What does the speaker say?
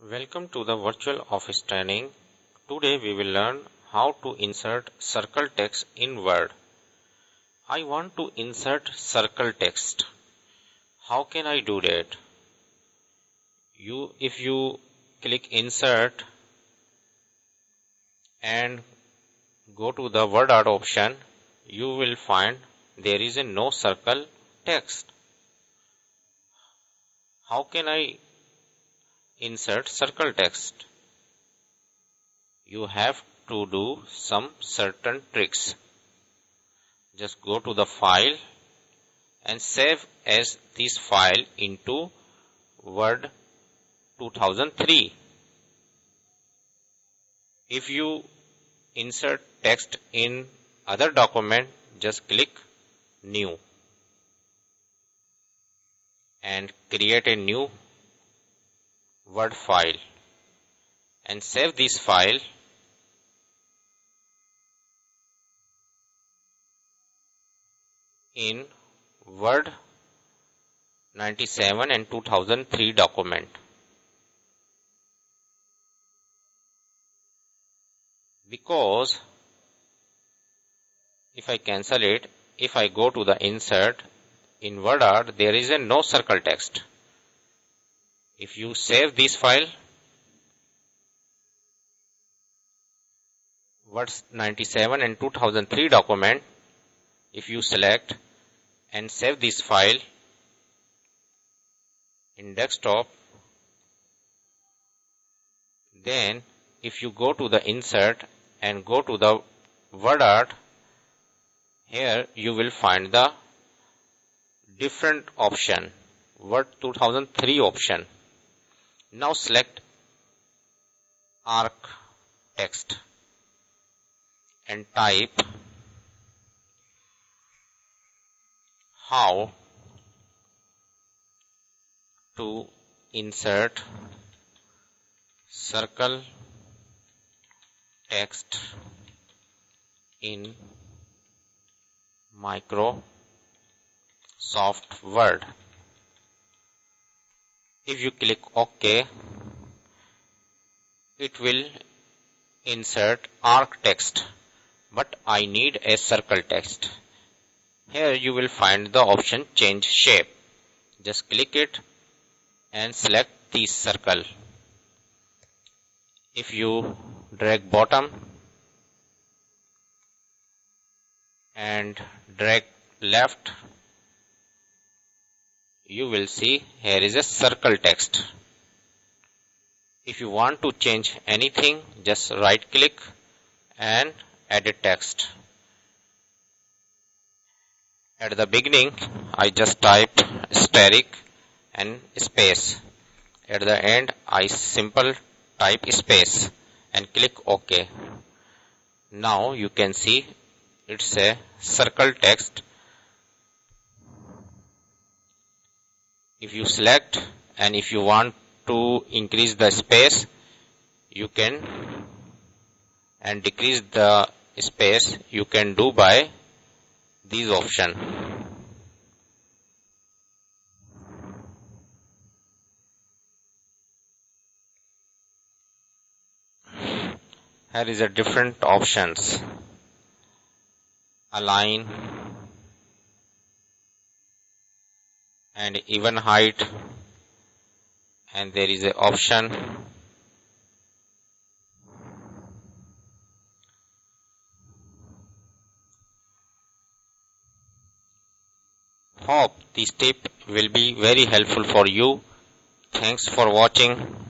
Welcome to the virtual office training. Today we will learn how to insert circle text in Word. I want to insert circle text. How can I do that? If you click insert and go to the word art option, you will find there is a no circle text. How can I insert circle text? You have to do some certain tricks. Just go to the file and save as this file into Word 2003. If you insert text in other document, just click new and create a new Word file and save this file in Word 97 and 2003 document. Because if I cancel it, if I go to the insert in Word art, there is a no circle text. If you save this file, Word 97 and 2003 document, if you select and save this file in desktop, then if you go to the insert and go to the word art, here you will find the different option, Word 2003 option. Now select arc text and type how to insert circle text in Microsoft Word. If you click OK, it will insert arc text, but I need a circle text. Here you will find the option change shape. Just click it and select this circle. If you drag bottom and drag left, you will see here is a circle text. If you want to change anything, just right click and add a text. At the beginning, I just type asterisk and space. At the end, I simple type space and click OK. Now you can see it's a circle text. If you select and if you want to increase the space, you can, and decrease the space, you can do by these options. Here is a different options. Align and even height, and there is an option . Hope this tip will be very helpful for you. Thanks for watching.